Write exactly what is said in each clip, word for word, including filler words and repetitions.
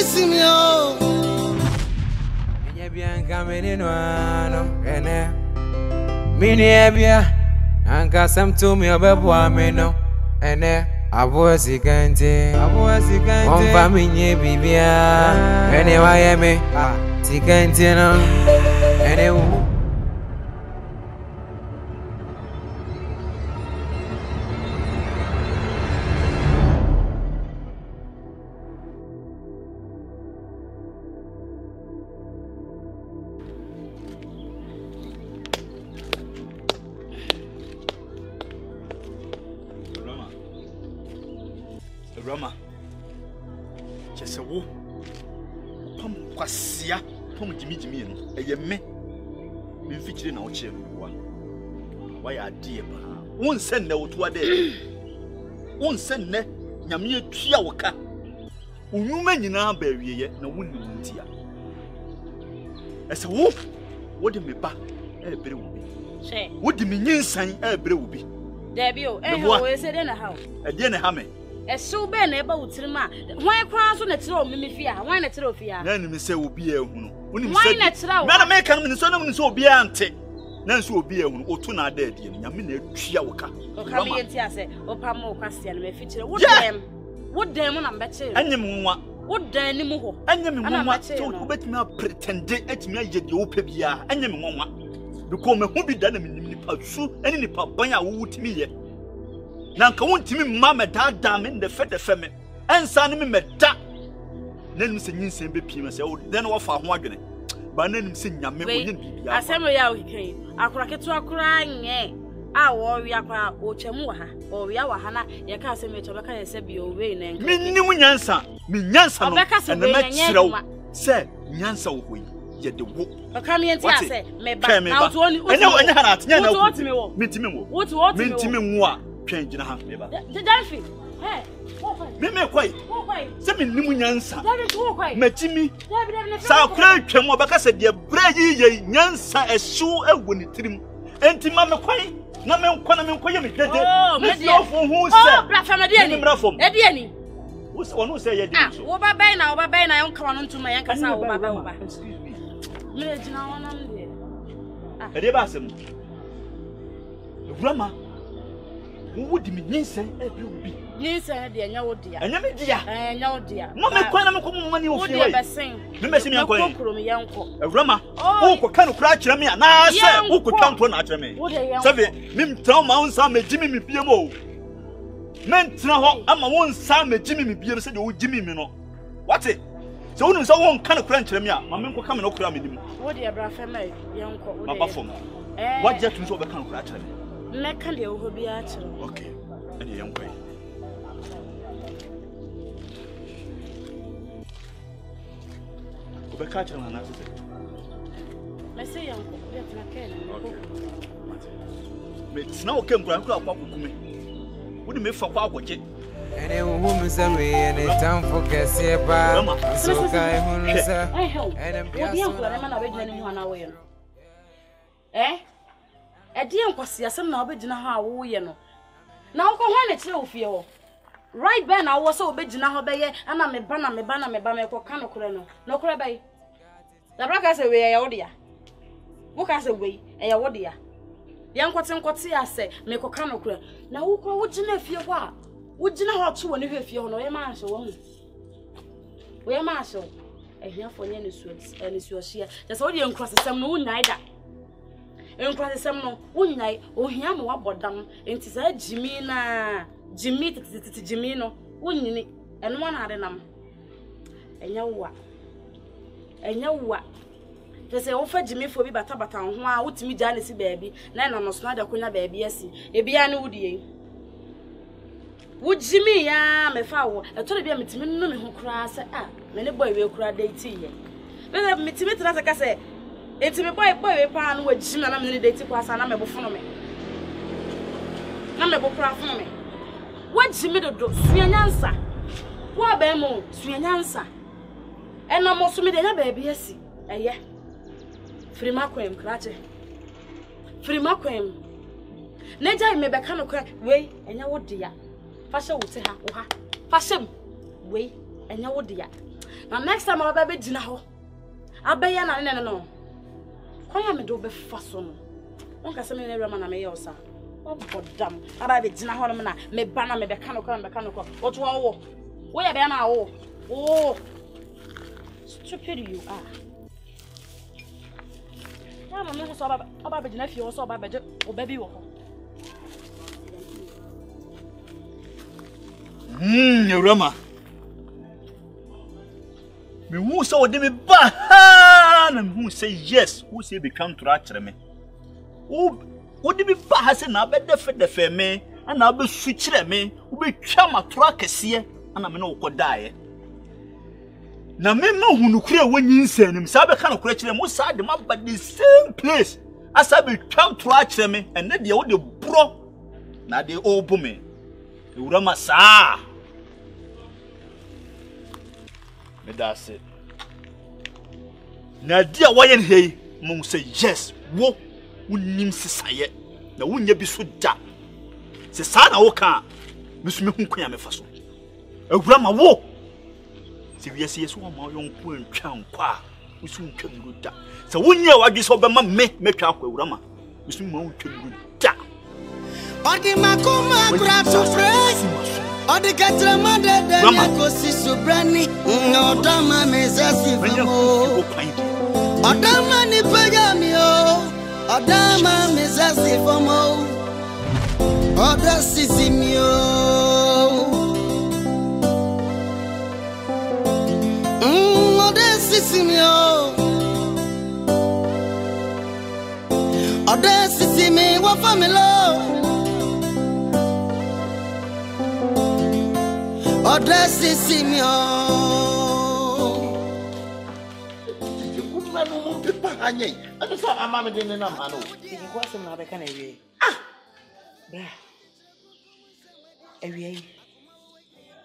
Bibia, Roma, just a woo. Pump was ya, pump Jimmy Jimmy, a yame. We featured in our chair. Why are dear? Won't send no to a day. Won't send ne, Yamia Chiawaka. Woman in our berry yet, no wound here. As a woo, what do me back? A brew will be. What do me sign a brew will be? Debbie, and what is it in a house? A dinner hammer. A so bad neighbor would tell me, why cross on a throw, Mimifia, why not throw Fia? Then Miss will be a woman. Why not throw? Madame, I come in the sun and so be auntie. Nance will be a woman or two not dead, Yamina Chiawaka. Or come here, Tiasa, or Pamo Castian, may feature. What damn? What damn I'm better? And the moon, what damn? And the moon, bet me pretend at me, you pebia, and the moon. The common who be done in the pursuit, and in the papaya would me yet. Nanka won't me mamma da damn in the fed the famine, and son me met that. Then Miss Ninsen be Pimas, oh, then off our wagon. But then sing Yamin, I said, I came. I cracked to a crying, eh? I worry about Ochamuha, or Yawahana, your cousin met Obaka and Sebio Wayne. Me new Yansa, me Yansa, Obaka, and the Metro, sir, Yansa, we yet the whoop. A coming and say, may bear me out one, and no, and not, you know what me, Mintimu, what's what Mintimu. Change in a half neighbor. The Delphi, hey, Meme quite, seven Nimuniansa, Matimi, South Craig, Kamabaka said, Dear Brady, Yansa, a shoe, a winning trim, and Timama quite, Naman Quanam Quayam, who said, Ediani. Who's one who said, Oba Bana, Oba Bana, I am coming to my uncle's house. Excuse me. Edibasum Rama. Who would be Ninsen? It will be Ninsen, dear, no dear, and no dear, and no dear. No, my quantum money will be the same. The messing of my uncle, a Rama, oh, what kind of crash me and I said, who could come to an atom? Seven, Mim Tom, Mount Sam, Jimmy Piermo. Men, no, I'm a one Sam, Jimmy Pierce, and old Jimmy Mino. What's it? So, only someone kind of crash me, my men will come and look at me. What dear, brother, young uncle, what just was overcome crash me. Mekali will be at okay, and young way. Go back and answer. I say, Uncle, let me kill. But snow came grandpa. Would you make for power? And a woman's away, and a town for Cassia. So I hope, and I'm not away. Eh? A dear was yes, and nobody know how we know. Now go on it, so few. Right, Ben, I was so big in our bay, and I'm a banner, me banner, me banner, Cocano Colonel. No crabby. The brackets away, I odia. Walk us away, I odia. Young Cotton Cotsia say, make Cocano Colonel. Now, what you know if you are? Would you know how to and if you know a marshal? We are marshal. I hear for any sweets, and it's your share. There's all the uncross the same moon neither. And Crassam, one night, oh, yam, what bottom, and tis a Jimina, Jimmy, Jimino, one unit, and one other num. And you what? And you what? There's a offer Jimmy for me, but Tabatan, who are to me, Janice baby, Nana must not a quina baby, yes, a piano woody. Would Jimmy, yam, a fowl, a told me to me who cries, ah, many boy will cry day tea. But I meet me as I say. It's a boy, boy, pan with Jim and I'm in the day to pass an amable for me. Number for me. What's the middle door? Swing answer. What bemo? Swing answer. And I'm also made a baby, yes. Eh, yeah. Free macquem, cratchet. Free macquem. Nature may become a crack way and your dear. Fashion would say her or her. Fashion way and your dear. Now next time I'll be dinner. I'll be here na na no. Why am I do be fast on? One can say me never man am here osa. Oh goddamn! I'll be dinner hall me na me bana me be kanoko me be kanoko. What you want? Where you be na oh? Oh, stupid you are. Why am I not so bad? I'll be dinner if you also I'll be oh baby oh. Hmm, Rama. Me who saw them ba and who say yes, who say become tractor me. Who would be bahas and I bet the fed the fair me, and I'll be switched me, who be chama trackers here, and I'm no could die. Now, men know who clear when you send him, Sabe can create them, who side them up at the same place as I become tractor me, and then the old bro. Now they all booming. Urama sa. But that's it. Now, dear, why ain't he? Mom say yes. Wo, unim sisaye. Na unye biso da. Se sa na woka. Misu me hunko ya me faso. Urama wo. Se wi ese yeso ma yon ko ntwa nkwa. Misu ntwa mi da. Se unye wadwi so be ma me metwa akwa urama. Misu ma ntwa mi da. Odi makuma kura surprise. Odi katra mande denya kosi subrani. Oda mame zasi vamo. Oda mani pagami o. Oda mame zasi vamo. Odo asisi me o. Mm, odo asisi me o. Odo asisi me wa familo. Odo asisi me o. You put my mum to pahanye. I don't saw my mum doing na mano. You go ask me na be kana ewe. Ah, bra. Ewe.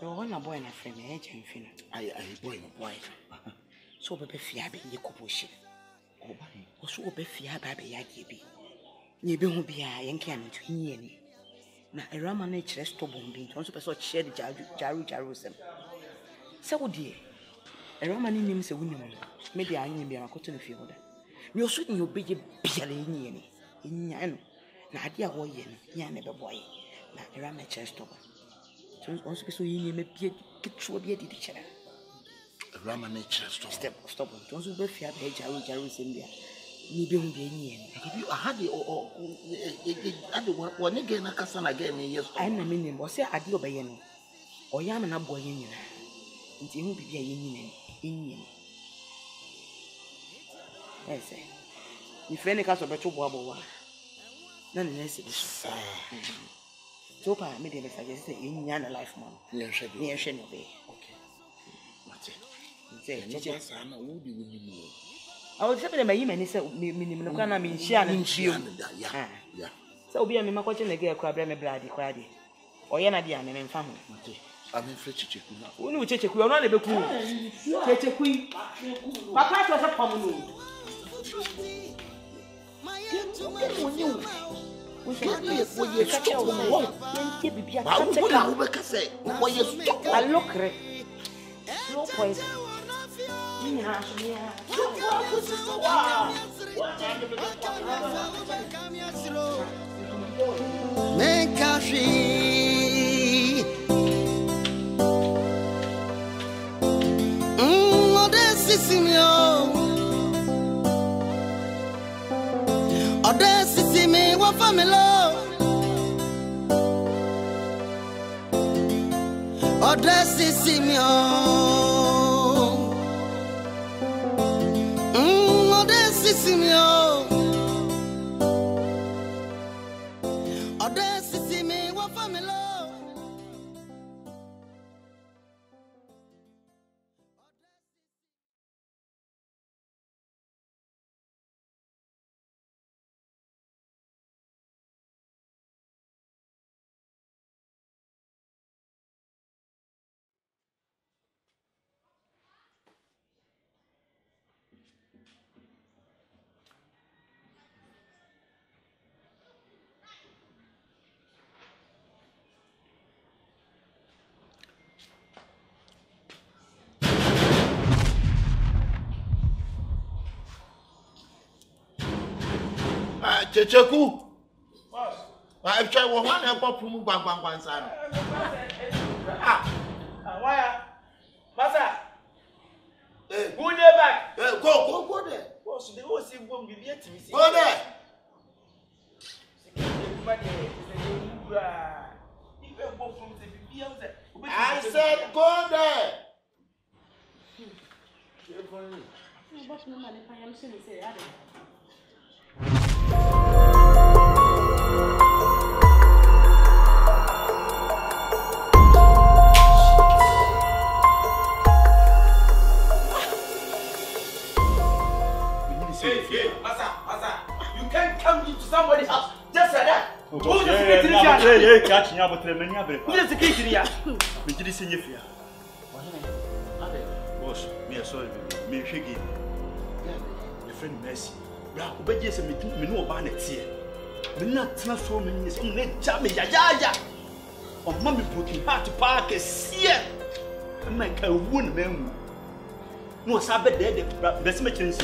You want a boy na friend me? Eje mfino. Aye, aye, boy, boy. So be be fia be ye kuposhi. Oba. So be fia ba be ya gibi. Ni be hu bia yenke antu hinye ni. Na erama na chire stubborn bi nto so person chire de jaru jaru sem se wo die erama ni nim se wo nim me de anyi bi amakoto na fie ho da me osu ni obeje biale enyi ni enyi no na ade a ho ye ni ya na be boy na erama chire stubborn so onso person yi me bi kitwo bi de chire erama na chire stubborn stubborn onso be fia be jaru jaru sem bia ni be hu be enyi ni akabi ahade o I don't want to get a cousin again. Yes, I am a minimum. Was I do by any? Or yam and a boy in you. It will be a union in you. I say, if any cast of a two bubble, none less it is. So far, I made a suggestion in Yana life, mom. Yes, she will be. Okay. What's it? I would be with you. I would say, my human is a minimum. I mean, she and she. Yeah, yeah. So be a me makoche na gea kwa breme bladi kwa de. Oye na dia me me mfa ho. Amen frechiche ku na. Wo ni wo cheche ku wo na be ku. Cheche ku yi. Papa to se pam no. Wo ni wo cheche ku ye cheche ku wo. Ye bibi a cheche ku. Wo be ka se. Wo ye stop. A lokre. No point. Ni ha ni ha. Wo se so wa. Wo cheche be ka. Make a she. Mmm, Odo asisi me o. Odo asisi me wa familo. Odo asisi me o. Mmm, Odo asisi me o. Checheku. Why if I want to help move back one side? Why? Massa. Go there back. Go, go, go there. What's the whole thing? Go there. I said go there. Hey, hey, Massa, Massa, you can't come into somebody's house just like that. Oh, oh, hey, hey, hey, hey, catch me up with me, I'm ready. Let's get it here. We did this in your fear. Boss, me sorry, me shake it. My friend Mercy, bra, we just me do me no ban it here. Me not transform me is on net jam ya ya ya. On mommy broken heart park is here. Me can wound me. No sabe dead, best me change.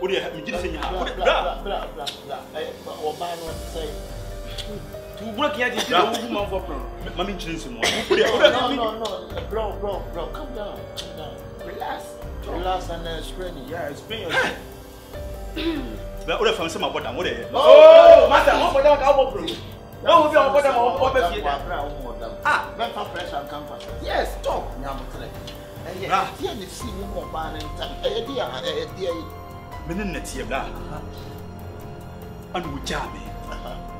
Blah, blah, blah, blah, blah. Or by not say. To work here, you don't want for problem. Mammy, change him. No, no, no, bro, bro, bro, calm down. Calm down. Relax. Relax and then explain it. Yeah, explain yourself. But other from some about them, what they have. Oh, Master, what for that elbow, bro? No, we are about them, all over here. Ah, let for fresh and come for yes, talk. And yeah, here they see you more bad and time. A dear, a dear. I don't know what I don't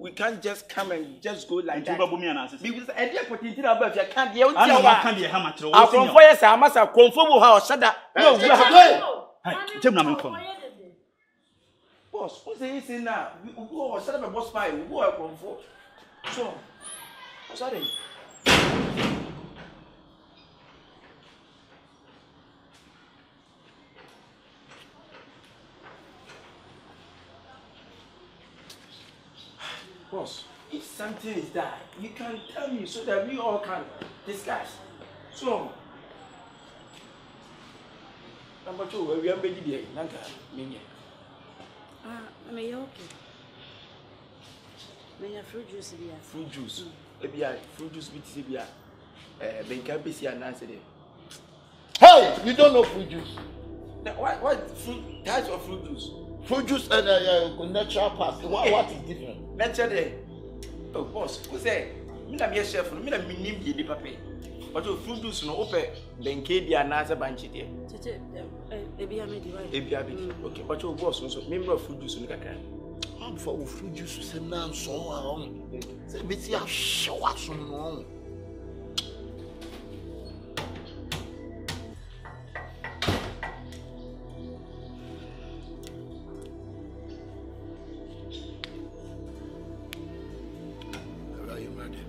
We can't just come and just go like that. Because any opportunity above you can't be out. I from fire, I must have conformed how shut up. No, you have boss, what's the issue now? We go shut up a boss by we go conform. So, what's that? Boss, if something is that, you can tell me so that we all can discuss. So, number two, we are ready there. Nanka, Minya. Ah, I'm okay. Minya fruit juice, Bia. Fruit juice. Bia, fruit juice with Bia. Benka Bisi announced it. Hey, you don't know fruit juice. Now, what, what fruit types of fruit juice? Fruit juice and uh, uh, natural pasta. What, what is different? Natural. Oh, boss, who say? Me na me chef. Me na me name the paper. But the fruit juice no open. Benke di anasa banchi di. Cheche, ebi amedi wai. Ebi amedi. Okay, but the boss no so. Me mbwa fruit juice no kaka. I'm for the fruit juice. Se na so wrong. Se beti a showa so no. Thank you.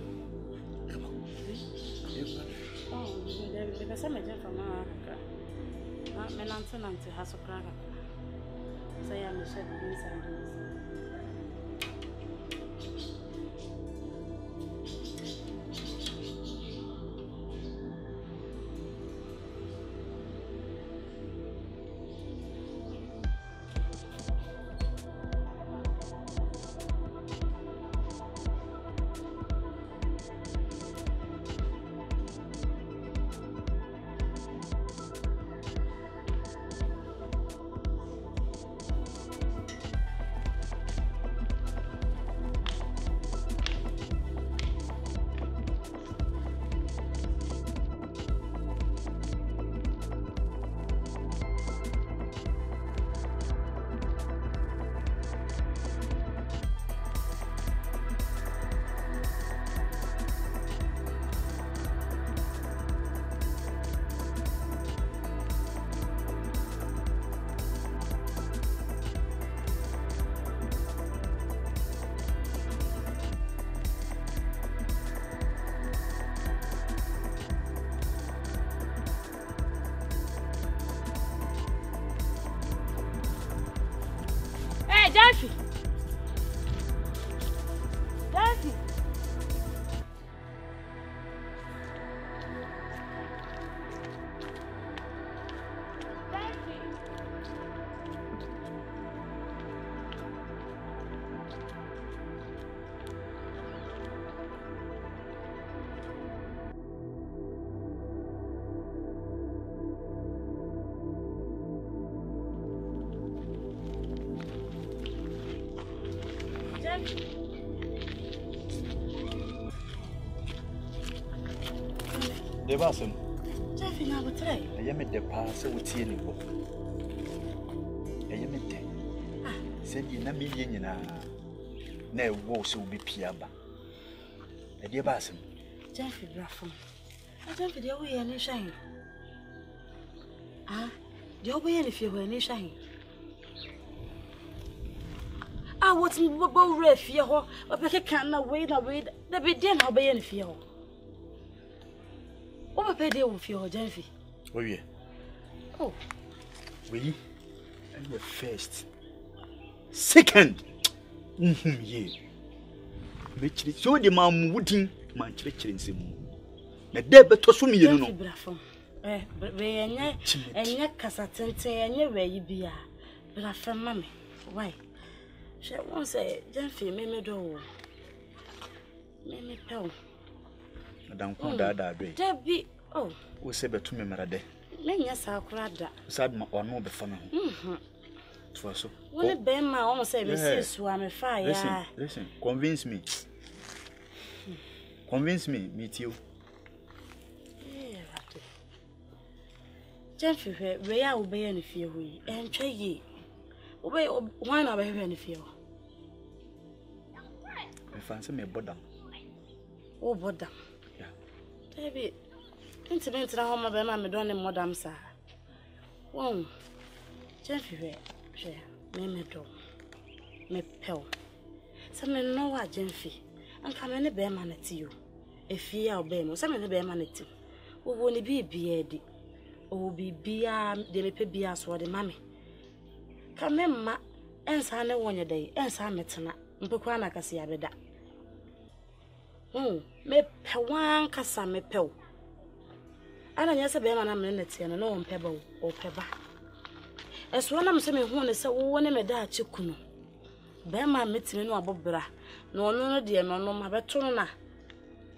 Jackie. Jackie. Devant nous. Jeff, il a un train. Il y a un départ, c'est où tu es. Il y a un train. C'est une amie qui est là. Ne vous souvenez pas. Il y a un train. Jeff, il y a un train. Jeff, il y a un train. Ah, il y a un train. Ah, what's me? What about Refio? What about a can of weed? The big dinner by any feel. What about the old Fio, Delphi? Oh, yeah. Oh, we and the first, second. Mm-hmm, yeah. Mitchell, so the man wouldn't mind children. The debtor to me, you know. Eh, but we and yet, and yet, Cassatente, and yet, where you be. But I found Mammy. Why? Je vous sais, je fais mes dos. Mes pelles. Madame Conda d'Abbé. Debbie, oh. Vous savez tout, mes marades. Mais il y a ça, Crada. Ça m'a pas non de femme. Hum. Tu vois ça? Vous êtes bien, ma on sait, monsieur, soit me faire. Listen, listen, convince me. Convince me, meet you. Je fais, vous avez obéi une fille, oui. Et tu y es. Wait, why not have any fear? I fancy me bodam. Oh, bodam. Yeah. Baby, ain't it to the home of my madonna, madam, sir? Wong, Jeffrey, share, me me do, me pell. Some men know what Jeffy, and come any bear man at you. If ye are bear, some men bear man at you. Who won't be beardy? Who be beer, they may pay beer, so the mammy. Come in, ma, and sign a one day, and sign it tonight. Mpuana Cassiabeda. Oh, me Pawan Cassa me pill. And I guess a bear and a minute and an own pebble or pebble. As one of them who is a woman, a dad, you couldn't. Bear my meeting no abobra. No, no, dear, no, my betrona.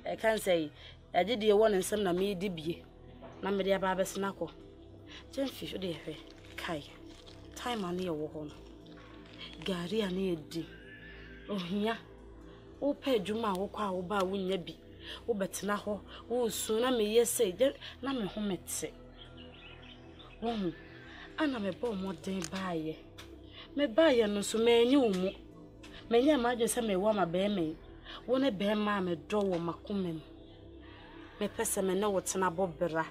I can't say, I did the one and some of me did be. Namadia Baba Snackle. Jenfish, dear, Kai. Time I near Wahon. Gary, I need thee. Oh, yeah. Oh, Pedjuma, oh, cow, bow, win ye be. Oh, but now, oh, soon I may say that Nammy Homet say. Oh, and I'm a bomb what they buy ye. May buy ye no so may you. May ye imagine some may want my bear me. Won't a bear mammy draw my cumin. May person may know what's an abobera.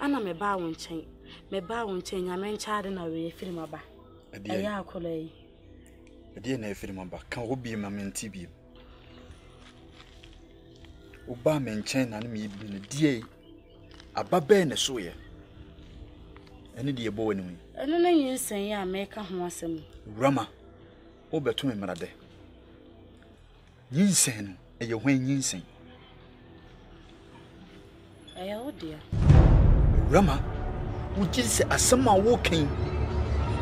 And I'm a bow and chain. Me ba wonche nyame nchaade na we firi maba e ya akola yi e die na firi maba kan wo bi ma menti bi wo ba menche na na mi bi ne die ababe ne so ye ene die bo wani mi ene na nyinsan ya me ka ho asem rama wo beto me marade nyinsan e ye hwan nyinsan e ya odia rama which is a summer walking,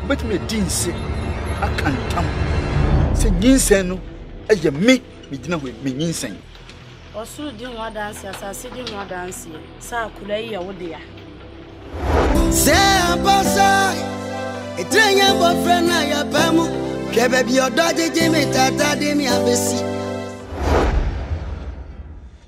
but me didn't say I can't come. Say, Ninsen, as you make me dinner with me, Ninsen. Or so, do not dance as I said, do not dance. Sir, could I hear what they are? Say, Passa, a train of a friend, I am Bamu, Cabby, your daughter, Jimmy, Tata, Demi, Abbassi.